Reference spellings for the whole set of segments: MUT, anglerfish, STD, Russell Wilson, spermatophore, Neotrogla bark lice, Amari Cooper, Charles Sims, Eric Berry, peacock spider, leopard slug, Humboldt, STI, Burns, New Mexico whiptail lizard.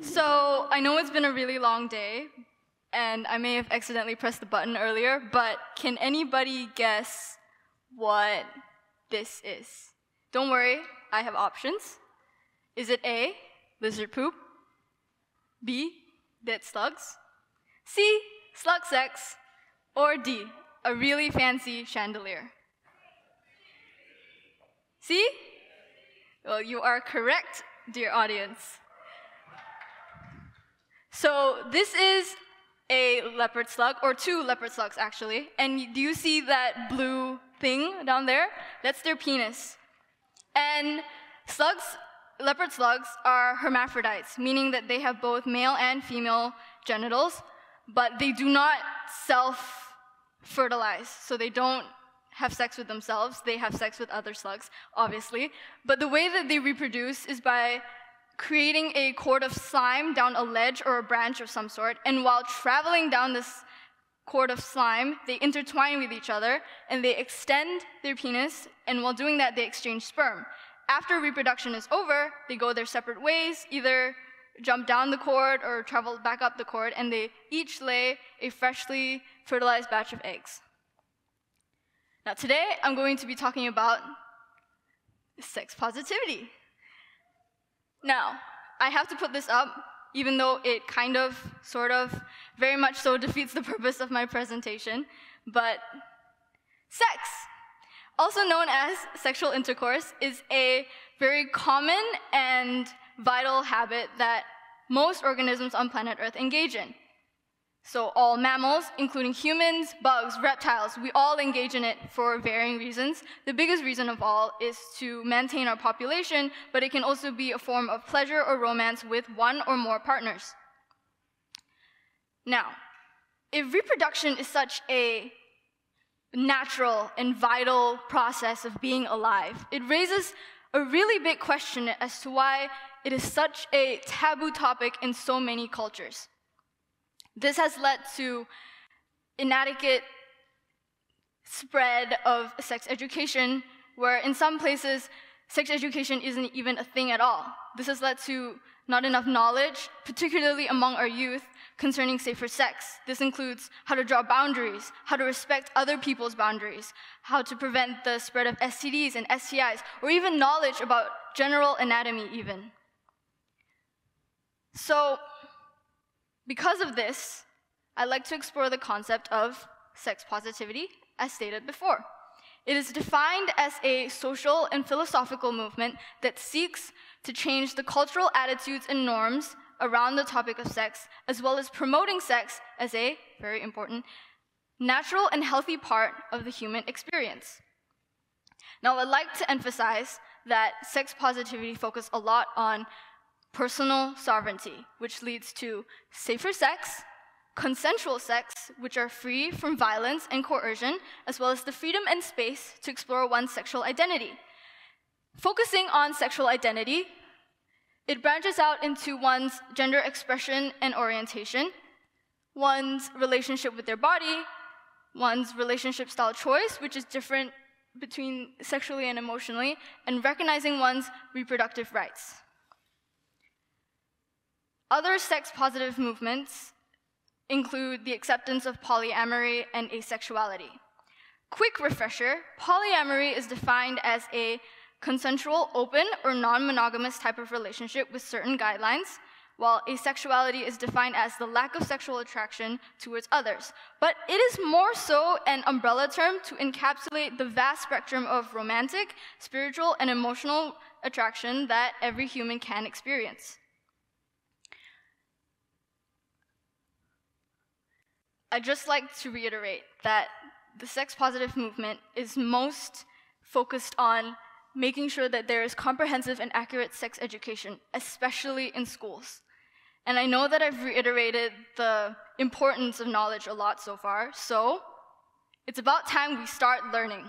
So I know it's been a really long day, and I may have accidentally pressed the button earlier, but can anybody guess what this is? Don't worry, I have options. Is it A, lizard poop? B, dead slugs? C, slug sex? Or D, a really fancy chandelier? C? Well, you are correct, dear audience. So this is a leopard slug, or two leopard slugs actually. And do you see that blue thing down there? That's their penis. And slugs, leopard slugs, are hermaphrodites, meaning that they have both male and female genitals, but they do not self-fertilize, so they don't have sex with themselves. They have sex with other slugs, obviously. But the way that they reproduce is by creating a cord of slime down a ledge or a branch of some sort, and while traveling down this cord of slime, they intertwine with each other, and they extend their penis, and while doing that, they exchange sperm. After reproduction is over, they go their separate ways, either jump down the cord or travel back up the cord, and they each lay a freshly fertilized batch of eggs. Now today, I'm going to be talking about sex positivity. Now, I have to put this up, even though it kind of, sort of, very much so defeats the purpose of my presentation, but sex, also known as sexual intercourse, is a very common and vital habit that most organisms on planet Earth engage in. So all mammals, including humans, bugs, reptiles, we all engage in it for varying reasons. The biggest reason of all is to maintain our population, but it can also be a form of pleasure or romance with one or more partners. Now, if reproduction is such a natural and vital process of being alive, it raises a really big question as to why it is such a taboo topic in so many cultures. This has led to inadequate spread of sex education, where in some places, sex education isn't even a thing at all. This has led to not enough knowledge, particularly among our youth, concerning safer sex. This includes how to draw boundaries, how to respect other people's boundaries, how to prevent the spread of STDs and STIs, or even knowledge about general anatomy even. So, because of this, I'd like to explore the concept of sex positivity, as stated before. It is defined as a social and philosophical movement that seeks to change the cultural attitudes and norms around the topic of sex, as well as promoting sex as a, very important, natural and healthy part of the human experience. Now, I'd like to emphasize that sex positivity focuses a lot on personal sovereignty, which leads to safer sex, consensual sex, which are free from violence and coercion, as well as the freedom and space to explore one's sexual identity. Focusing on sexual identity, it branches out into one's gender expression and orientation, one's relationship with their body, one's relationship style choice, which is different between sexually and emotionally, and recognizing one's reproductive rights. Other sex-positive movements include the acceptance of polyamory and asexuality. Quick refresher, polyamory is defined as a consensual, open, or non-monogamous type of relationship with certain guidelines, while asexuality is defined as the lack of sexual attraction towards others. But it is more so an umbrella term to encapsulate the vast spectrum of romantic, spiritual, and emotional attraction that every human can experience. I'd just like to reiterate that the sex-positive movement is most focused on making sure that there is comprehensive and accurate sex education, especially in schools. And I know that I've reiterated the importance of knowledge a lot so far, so it's about time we start learning.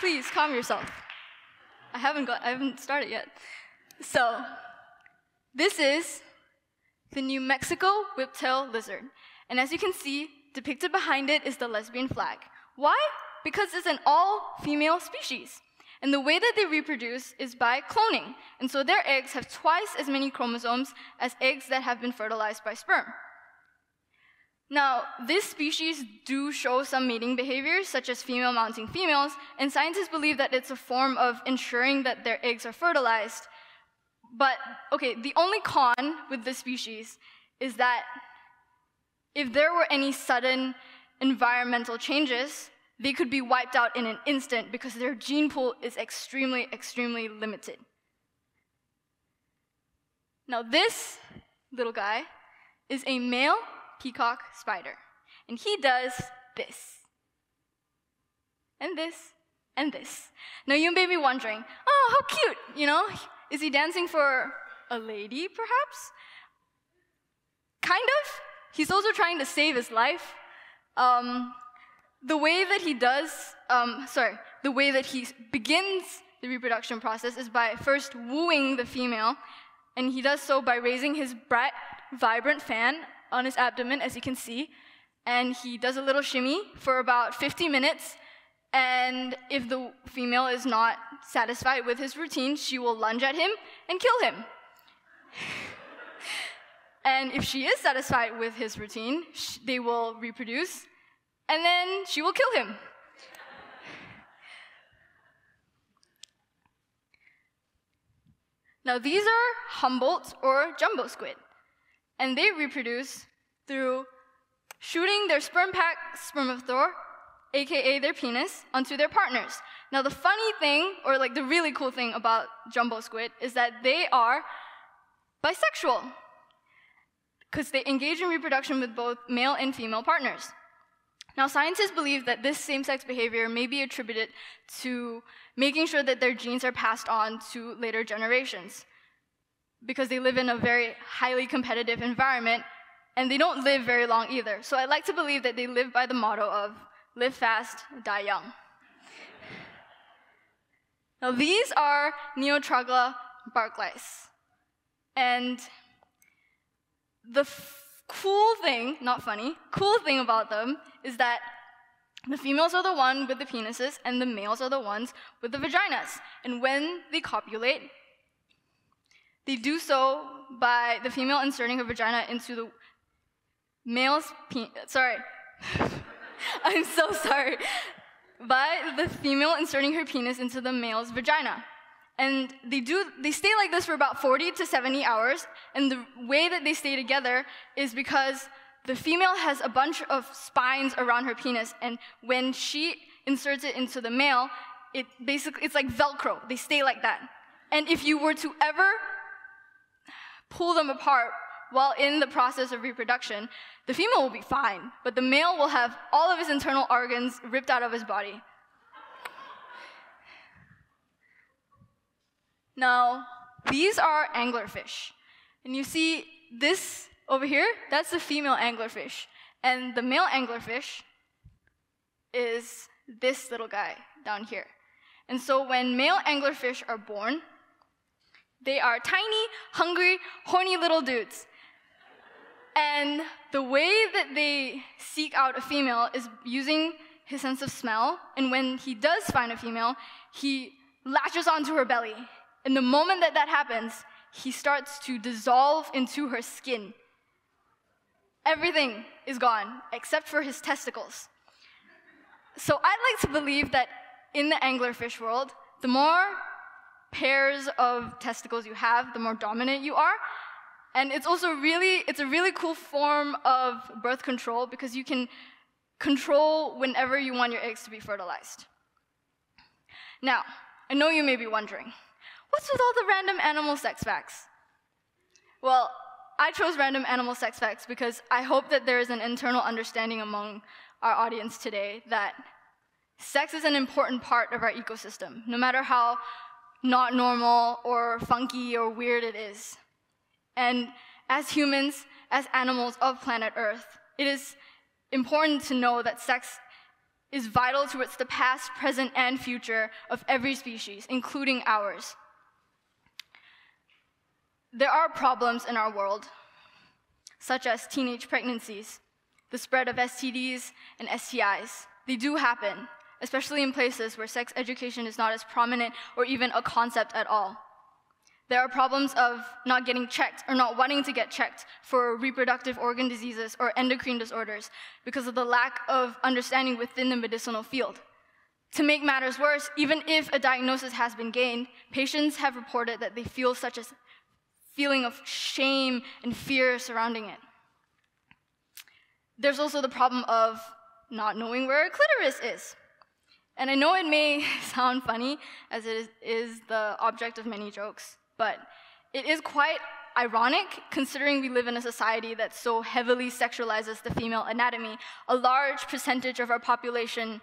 Please, calm yourself. I haven't started yet. So, this is the New Mexico whiptail lizard. And as you can see, depicted behind it is the lesbian flag. Why? Because it's an all-female species. And the way that they reproduce is by cloning. And so their eggs have twice as many chromosomes as eggs that have been fertilized by sperm. Now, this species do show some mating behaviors, such as female mounting females, and scientists believe that it's a form of ensuring that their eggs are fertilized. But, okay, the only con with this species is that if there were any sudden environmental changes, they could be wiped out in an instant because their gene pool is extremely, extremely limited. Now this little guy is a male peacock spider, and he does this, and this, and this. Now you may be wondering, oh, how cute, you know? Is he dancing for a lady, perhaps? Kind of. He's also trying to save his life. The way that he does, the way that he begins the reproduction process is by first wooing the female, and he does so by raising his bright, vibrant fan on his abdomen, as you can see, and he does a little shimmy for about 50 minutes, and if the female is not satisfied with his routine, she will lunge at him and kill him. And if she is satisfied with his routine, they will reproduce, and then she will kill him. Now these are Humboldt's or jumbo squid, and they reproduce through shooting their sperm pack spermatophore, aka their penis, onto their partners. Now the funny thing, or like the really cool thing about jumbo squid, is that they are bisexual, because they engage in reproduction with both male and female partners. Now, scientists believe that this same-sex behavior may be attributed to making sure that their genes are passed on to later generations, because they live in a very highly competitive environment, and they don't live very long either. So I like to believe that they live by the motto of live fast, die young. Now, these are Neotrogla bark lice. And the cool thing, not funny, cool thing about them is that the females are the ones with the penises and the males are the ones with the vaginas. And when they copulate, they do so by the female inserting her vagina into the male's penis. Sorry. I'm so sorry. By the female inserting her penis into the male's vagina. And they stay like this for about 40 to 70 hours, and the way that they stay together is because the female has a bunch of spines around her penis, and when she inserts it into the male, it's like Velcro. They stay like that. And if you were to ever pull them apart while in the process of reproduction, the female will be fine, but the male will have all of his internal organs ripped out of his body. Now, these are anglerfish. And you see this over here, that's the female anglerfish. And the male anglerfish is this little guy down here. And so when male anglerfish are born, they are tiny, hungry, horny little dudes. And the way that they seek out a female is using his sense of smell. And when he does find a female, he latches onto her belly. And the moment that that happens, he starts to dissolve into her skin. Everything is gone, except for his testicles. So I like to believe that in the anglerfish world, the more pairs of testicles you have, the more dominant you are. And it's also it's a really cool form of birth control because you can control whenever you want your eggs to be fertilized. Now, I know you may be wondering, what's with all the random animal sex facts? Well, I chose random animal sex facts because I hope that there is an internal understanding among our audience today that sex is an important part of our ecosystem, no matter how not normal or funky or weird it is. And as humans, as animals of planet Earth, it is important to know that sex is vital towards the past, present, and future of every species, including ours. There are problems in our world, such as teenage pregnancies, the spread of STDs and STIs. They do happen, especially in places where sex education is not as prominent or even a concept at all. There are problems of not getting checked or not wanting to get checked for reproductive organ diseases or endocrine disorders because of the lack of understanding within the medicinal field. To make matters worse, even if a diagnosis has been gained, patients have reported that they feel such a feeling of shame and fear surrounding it. There's also the problem of not knowing where a clitoris is. And I know it may sound funny, as it is the object of many jokes, but it is quite ironic considering we live in a society that so heavily sexualizes the female anatomy. A large percentage of our population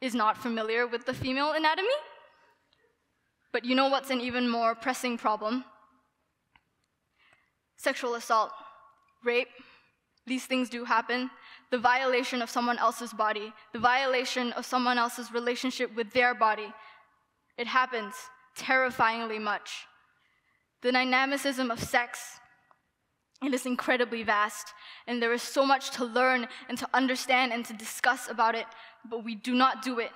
is not familiar with the female anatomy. But you know what's an even more pressing problem? Sexual assault, rape, these things do happen. The violation of someone else's body, the violation of someone else's relationship with their body. It happens terrifyingly much. The dynamicism of sex, it is incredibly vast, and there is so much to learn and to understand and to discuss about it, but we do not do it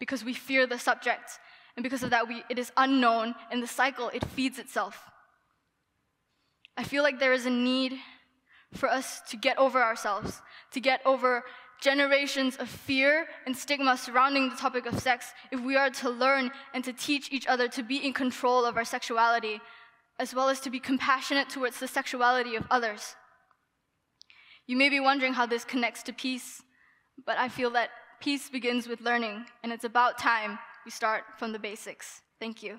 because we fear the subject, and because of that, it is unknown, and the cycle, it feeds itself. I feel like there is a need for us to get over ourselves, to get over generations of fear and stigma surrounding the topic of sex if we are to learn and to teach each other to be in control of our sexuality, as well as to be compassionate towards the sexuality of others. You may be wondering how this connects to peace, but I feel that peace begins with learning, and it's about time we start from the basics. Thank you.